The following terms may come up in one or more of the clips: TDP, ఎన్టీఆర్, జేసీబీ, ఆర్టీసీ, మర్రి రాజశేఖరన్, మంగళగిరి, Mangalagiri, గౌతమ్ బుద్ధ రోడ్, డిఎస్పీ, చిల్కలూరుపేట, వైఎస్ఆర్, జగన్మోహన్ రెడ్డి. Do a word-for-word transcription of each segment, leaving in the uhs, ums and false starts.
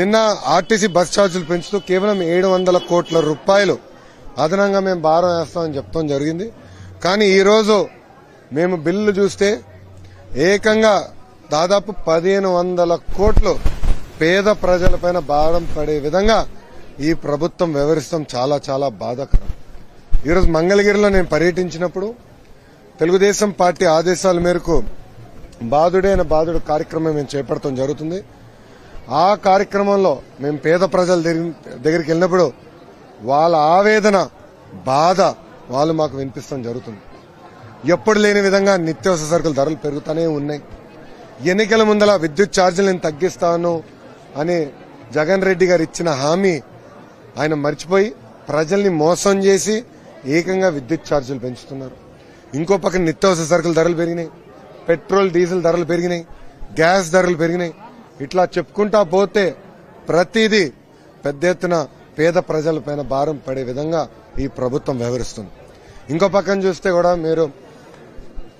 నిన్న ఆర్టీసీ bus ఛార్జీలు పెంచుతూ కేవలం ఏడు వందల కోట్ల రూపాయలు అదనంగా మేము భారం వేస్తామని చెప్పడం జరిగింది. కానీ ఈ రోజు మేము బిల్లు చూస్తే ఏకంగా దాదాపు పదిహేను వందల కోట్లు పేద ప్రజలపైన భారం పడే విధంగా ఈ ప్రభుత్వం వివరిస్తాం. చాలా చాలా బాధాకరం. ఈరోజు మంగళగిరిలో నేను పర్యటించినప్పుడు తెలుగుదేశం పార్టీ ఆదేశాల మేరకు బాధుడే అనే బాధుడు కార్యక్రమం మేము చేపట్టడం జరుగుతుంది. ఆ కార్యక్రమంలో మేము పేద ప్రజల దగ్గరికి వెళ్ళినప్పుడు వాళ్ళ ఆవేదన, బాధ వాళ్ళు మాకు వినిపిస్తాం జరుగుతుంది. ఎప్పుడు లేని విధంగా నిత్యావసర సరుకుల ధరలు పెరుగుతూనే ఉన్నాయి. ఎన్నికల ముందల విద్యుత్ ఛార్జీలను తగ్గిస్తాను అని జగన్ రెడ్డి గారు ఇచ్చిన హామీ ఆయన మర్చిపోయి ప్రజల్ని మోసం చేసి ఏకంగా విద్యుత్ ఛార్జీలు పెంచుతున్నారు. ఇంకో పక్కన నిత్యావసర సరుకుల ధరలు పెరిగినాయి, పెట్రోల్ డీజిల్ ధరలు పెరిగినాయి, గ్యాస్ ధరలు పెరిగినాయి. ఇట్లా చెప్పుకుంటా పోతే ప్రతిదీ పెద్ద ఎత్తున పేద ప్రజలపైన భారం పడే విధంగా ఈ ప్రభుత్వం వ్యవహరిస్తుంది. ఇంకో పక్కన చూస్తే కూడా మీరు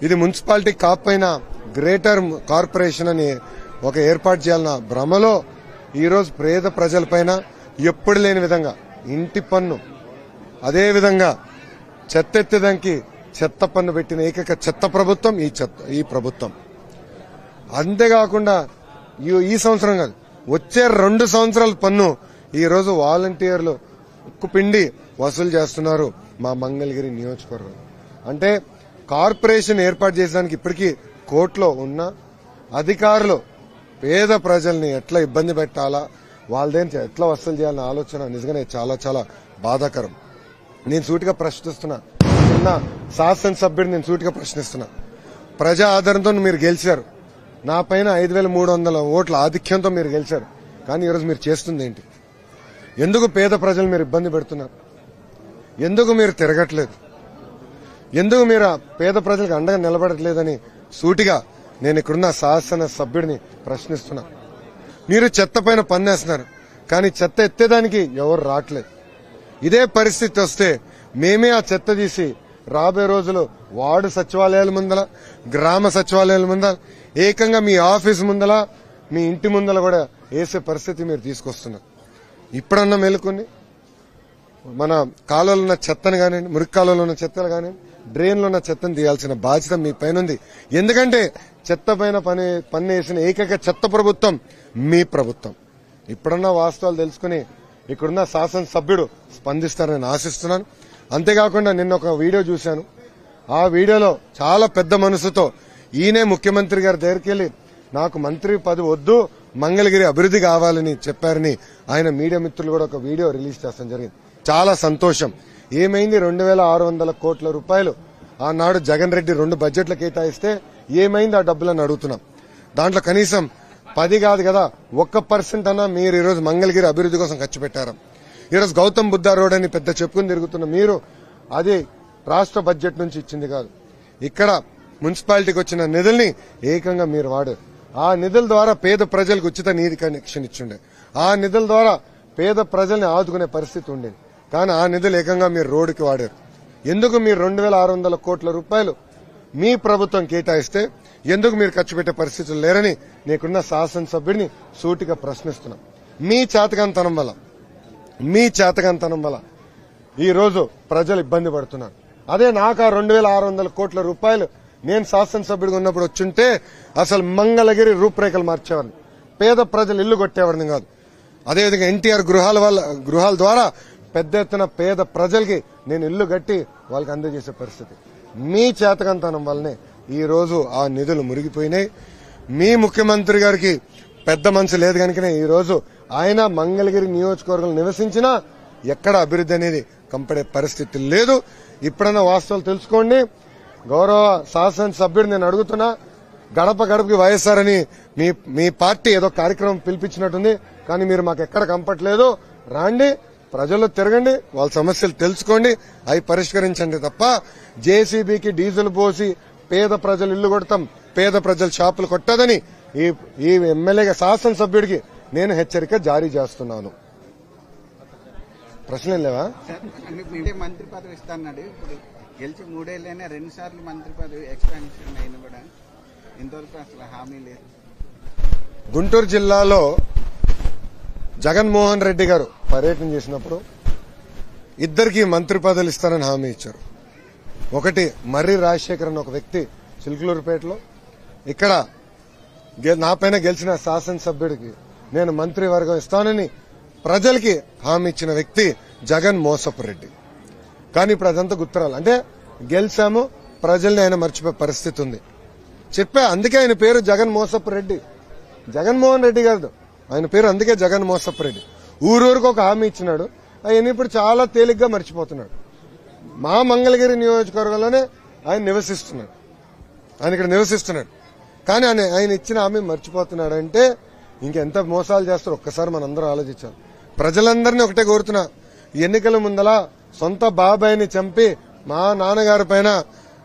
ఇది మున్సిపాలిటీ కాకపోయినా గ్రేటర్ కార్పొరేషన్ అని ఒక ఏర్పాటు చేయాలన్న భ్రమలో ఈరోజు పేద ప్రజలపైన ఎప్పుడు లేని విధంగా ఇంటి పన్ను, అదేవిధంగా చెత్తెత్తడానికి చెత్త పన్ను పెట్టిన ఏకైక చెత్త ప్రభుత్వం ఈ చెత్త ఈ ప్రభుత్వం. అంతేకాకుండా ఈ సంవత్సరం కాదు, వచ్చే రెండు సంవత్సరాల పన్ను ఈరోజు వాలంటీర్లు ఉక్కుపిండి వసూలు చేస్తున్నారు మా మంగళగిరి నియోజకవర్గం. అంటే కార్పొరేషన్ ఏర్పాటు చేసేదానికి ఇప్పటికీ కోర్టులో ఉన్న అధికారులు పేద ప్రజల్ని ఎట్లా ఇబ్బంది పెట్టాలా, వాళ్ళదేం ఎట్లా వసూలు చేయాలన్న ఆలోచన నిజంగానే చాలా చాలా బాధాకరం. నేను సూటిగా ప్రశ్నిస్తున్నా, నిన్న శాసనసభ్యుడు నేను సూటిగా ప్రశ్నిస్తున్నా, ప్రజా ఆధారంతో మీరు గెలిచారు, నా పైన ఐదు వేల మూడు వందల ఓట్ల ఆధిక్యంతో మీరు గెలిచారు. కానీ ఈరోజు మీరు చేస్తుంది ఏంటి? ఎందుకు పేద ప్రజలు మీరు ఇబ్బంది పెడుతున్నారు? ఎందుకు మీరు తిరగట్లేదు? ఎందుకు మీరు పేద ప్రజలకు అండగా నిలబడట్లేదని సూటిగా నేను ఇక్కడున్న శాసన సభ్యుడిని ప్రశ్నిస్తున్నా. మీరు చెత్త పైన పన్నేస్తున్నారు, కానీ చెత్త ఎత్తేదానికి ఎవరు రావట్లేదు. ఇదే పరిస్థితి వస్తే మేమే ఆ చెత్త తీసి రాబోయే రోజులు వార్డు సచివాలయాల ముందల, గ్రామ సచివాలయాల ముందల, ఏకంగా మీ ఆఫీస్ ముందల, మీ ఇంటి ముందల కూడా వేసే పరిస్థితి మీరు తీసుకొస్తున్నారు. ఇప్పుడన్నా మేలుకొని మన కాలువలో ఉన్న చెత్తను కానివ్వండి, మురికి కాలువలో ఉన్న చెత్తలు కానివ్వండి, డ్రైన్లో ఉన్న చెత్తను తీయాల్సిన బాధ్యత మీ పైన ఉంది. ఎందుకంటే చెత్త పైన పని పన్నేసిన ఏకైక చెత్త ప్రభుత్వం మీ ప్రభుత్వం. ఇప్పుడన్నా వాస్తవాలు తెలుసుకుని ఇక్కడున్న శాసనసభ్యుడు స్పందిస్తారని ఆశిస్తున్నాను. అంతేకాకుండా నిన్న ఒక వీడియో చూశాను. ఆ వీడియోలో చాలా పెద్ద మనసుతో ఈయనే ముఖ్యమంత్రి గారి దగ్గరికి వెళ్ళి నాకు మంత్రి పదవి వద్దు, మంగళగిరి అభివృద్ధి కావాలని చెప్పారని ఆయన మీడియా మిత్రులు కూడా ఒక వీడియో రిలీజ్ చేస్తాం జరిగింది. చాలా సంతోషం. ఏమైంది? రెండు వేల ఆరు వందల కోట్ల రూపాయలు ఆనాడు జగన్ రెడ్డి రెండు బడ్జెట్లు కేటాయిస్తే ఏమైంది ఆ డబ్బులని అడుగుతున్నాం. దాంట్లో కనీసం పది కాదు కదా, ఒక్క పర్సెంట్ అన్నా మీరు ఈరోజు మంగళగిరి అభివృద్ధి కోసం ఖర్చు పెట్టారు. ఈరోజు గౌతమ్ బుద్ధ రోడ్ అని పెద్ద చెప్పుకుని తిరుగుతున్న మీరు అది రాష్ట్ర బడ్జెట్ నుంచి ఇచ్చింది కాదు. ఇక్కడ మున్సిపాలిటీకి వచ్చిన నిధుల్ని ఏకంగా మీరు వాడారు. ఆ నిధుల ద్వారా పేద ప్రజలకు ఉచిత నీటి కనెక్షన్ ఇచ్చిండే, ఆ నిధుల ద్వారా పేద ప్రజల్ని ఆదుకునే పరిస్థితి ఉండేది. కానీ ఆ నిధులు ఏకంగా మీరు రోడ్డుకి వాడారు. ఎందుకు మీరు రెండు వేల ఆరు వందల కోట్ల రూపాయలు మీ ప్రభుత్వం కేటాయిస్తే ఎందుకు మీరు ఖర్చు పెట్టే పరిస్థితులు లేరని నేకున్న శాసనసభ్యుడిని సూటిగా ప్రశ్నిస్తున్నాం. మీ చేతకాంతనం వల్ల మీ చేతకాంతనం వల్ల ఈరోజు ప్రజలు ఇబ్బంది పడుతున్నారు. అదే నాకు ఆ రెండు వేల ఆరు వందల కోట్ల రూపాయలు నేను శాసనసభ్యుడిగా ఉన్నప్పుడు వచ్చుంటే అసలు మంగళగిరి రూపురేఖలు మార్చేవాడిని, పేద ప్రజలు ఇల్లు కొట్టేవాడిని కాదు. అదేవిధంగా ఎన్టీఆర్ గృహాల వల్ల గృహాల ద్వారా పెద్ద ఎత్తున పేద ప్రజలకి నేను ఇల్లు కట్టి వాళ్ళకి అందజేసే పరిస్థితి. మీ చేతకంతనం వల్లనే ఈరోజు ఆ నిధులు మురిగిపోయినాయి. మీ ముఖ్యమంత్రి గారికి పెద్ద మనసు లేదు కనుకనే ఈరోజు ఆయన మంగళగిరి నియోజకవర్గంలో నివసించినా ఎక్కడ అభివృద్ధి అనేది కంపడే పరిస్థితి లేదు. ఇప్పుడన్నా వాస్తవాలు తెలుసుకోండి. గౌరవ శాసనసభ్యుడు నేను అడుగుతున్నా, గడప గడపకి వైఎస్ఆర్ అని మీ మీ పార్టీ ఏదో కార్యక్రమం పిలిపించినట్టుంది, కానీ మీరు మాకు ఎక్కడ కంపట్లేదు. రాండి, ప్రజల్లో తిరగండి, వాళ్ళ సమస్యలు తెలుసుకోండి, అవి పరిష్కరించండి తప్ప జేసీబీకి డీజిల్ పోసి పేద ప్రజలు ఇల్లు కొడతాం, పేద ప్రజలు షాపులు కొట్టదని ఈ ఈ ఎమ్మెల్యేగా శాసనసభ్యుడికి నేను హెచ్చరిక జారీ చేస్తున్నాను. ప్రశ్నలు లేవా? మంత్రి పదవి ఇస్తాడు, గెలిచి మూడేళ్ళైనా రెండు సార్లు మంత్రి పదవి ఎక్స్పాన్షన్ అయినా కూడా ఇంతవరకు అసలు హామీ లేదు. గుంటూరు జిల్లాలో జగన్ మోహన్ రెడ్డి గారు పర్యటన చేసినప్పుడు ఇద్దరికి మంత్రి పదవులు ఇస్తానని హామీ ఇచ్చారు. ఒకటి మర్రి రాజశేఖరన్ ఒక వ్యక్తి చిల్కలూరుపేటలో ఇక్కడ నాపైన గెలిచిన శాసనసభ్యుడికి నేను మంత్రివర్గం ఇస్తానని ప్రజలకి హామీ ఇచ్చిన వ్యక్తి జగన్ మోసపు రెడ్డి. కానీ ఇప్పుడు అదంతా గుర్తురాలి, అంటే గెలిచాము ప్రజల్ని ఆయన మర్చిపోయే పరిస్థితి ఉంది. చెప్పా, అందుకే ఆయన పేరు జగన్ మోసపు రెడ్డి, జగన్మోహన్ రెడ్డి కాదు, ఆయన పేరు అందుకే జగన్ మోసపు రెడ్డి. ఊరూరుకు ఒక హామీ ఇచ్చినాడు, ఆయన ఇప్పుడు చాలా తేలిగ్గా మర్చిపోతున్నాడు. మా మంగళగిరి నియోజకవర్గంలోనే ఆయన నివసిస్తున్నాడు, ఆయన ఇక్కడ నివసిస్తున్నాడు, కానీ ఆయన ఆయన ఇచ్చిన హామీ మర్చిపోతున్నాడంటే ఇంకెంత మోసాలు చేస్తారు ఒక్కసారి మనందరం ఆలోచించాలి. ప్రజలందరినీ ఒకటే కోరుతున్నా, ఎన్నికల ముందల సొంత బాబాయిని చంపి మా నాన్నగారి పైన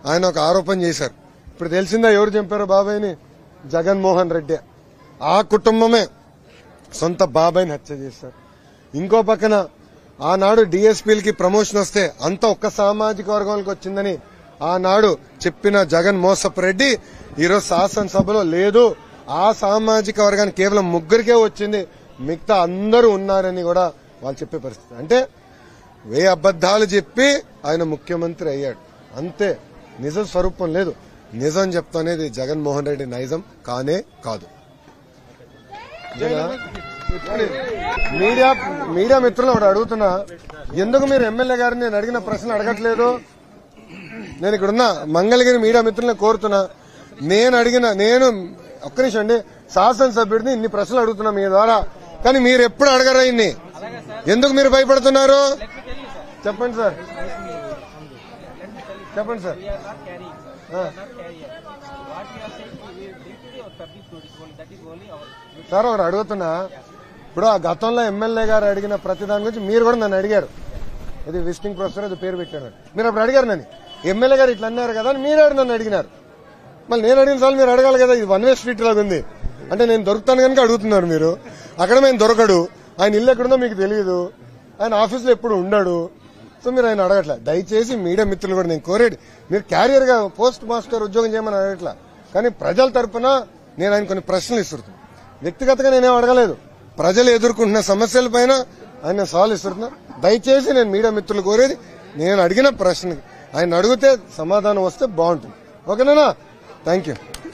ఆయన ఒక ఆరోపణ చేశారు. ఇప్పుడు తెలిసిందా ఎవరు చంపారో బాబాయిని? జగన్మోహన్ రెడ్డి, ఆ కుటుంబమే సొంత బాబాయిని హత్య చేశారు. ఇంకో పక్కన ఆనాడు డిఎస్పీలకి ప్రమోషన్ వస్తే అంత ఒక్క సామాజిక వర్గాలకు వచ్చిందని ఆనాడు చెప్పిన జగన్ మోసపు రెడ్డి ఈరోజు శాసనసభలో లేదు, ఆ సామాజిక వర్గానికి కేవలం ముగ్గురికే వచ్చింది, మిగతా అందరూ ఉన్నారని కూడా వాళ్ళు చెప్పే పరిస్థితి. అంటే వే అబద్దాలు చెప్పి ఆయన ముఖ్యమంత్రి అయ్యాడు, అంతే, నిజ స్వరూపం లేదు. నిజం చెప్తానేది జగన్మోహన్ రెడ్డి నైజం కానే కాదు. మీడియా మీడియా మిత్రులు ఒకటి అడుగుతున్నా, ఎందుకు మీరు ఎమ్మెల్యే గారిని నేను అడిగిన ప్రశ్న అడగట్లేదు? నేను ఇక్కడున్న మంగళగిరి మీడియా మిత్రులను కోరుతున్నా, నేను అడిగిన నేను ఒక్క నిమిషం అండి శాసనసభ్యుడిని ఇన్ని ప్రశ్నలు అడుగుతున్నా మీ ద్వారా, కానీ మీరు ఎప్పుడు అడగరా ఇన్ని? ఎందుకు మీరు భయపడుతున్నారు? చెప్పండి సార్, చెప్పండి సార్. సార్ ఒకటి అడుగుతున్నా, ఇప్పుడు ఆ గతంలో ఎమ్మెల్యే గారు అడిగిన ప్రతి దాని గురించి మీరు కూడా నన్ను అడిగారు, ఇది విజిటింగ్ ప్రొఫెసర్ అది పేరు పెట్టాను, మీరు అప్పుడు అడిగారు నన్ను, ఎమ్మెల్యే గారు ఇట్లా అన్నారు కదా అని మీరు నన్ను అడిగినారు. మళ్ళీ నేను అడిగిన సార్లు మీరు అడగాలి కదా, ఇది వన్ వే స్ట్రీట్ లాగా ఉంది, అంటే నేను దొరుకుతాను కనుక అడుగుతున్నారు మీరు, అక్కడ నేను దొరకడు, ఆయన ఇల్లు ఎక్కడుందో మీకు తెలియదు, ఆయన ఆఫీసులో ఎప్పుడు ఉండడు, సో మీరు ఆయన అడగట్లా. దయచేసి మీడియా మిత్రులు కూడా నేను కోరేది, మీరు క్యారియర్గా పోస్ట్ మాస్టర్ ఉద్యోగం చేయమని అడగట్లా, కానీ ప్రజల తరఫున నేను ఆయన కొన్ని ప్రశ్నలు ఇస్తున్నాను. వ్యక్తిగతంగా నేనేం అడగలేదు, ప్రజలు ఎదుర్కొంటున్న సమస్యల పైన ఆయన సవాళ్ళు ఇస్తున్నా. దయచేసి నేను మీడియా మిత్రులు కోరేది, నేను అడిగిన ప్రశ్నకి ఆయన అడిగితే సమాధానం వస్తే బాగుంటుంది. ఓకేనా? Thank you.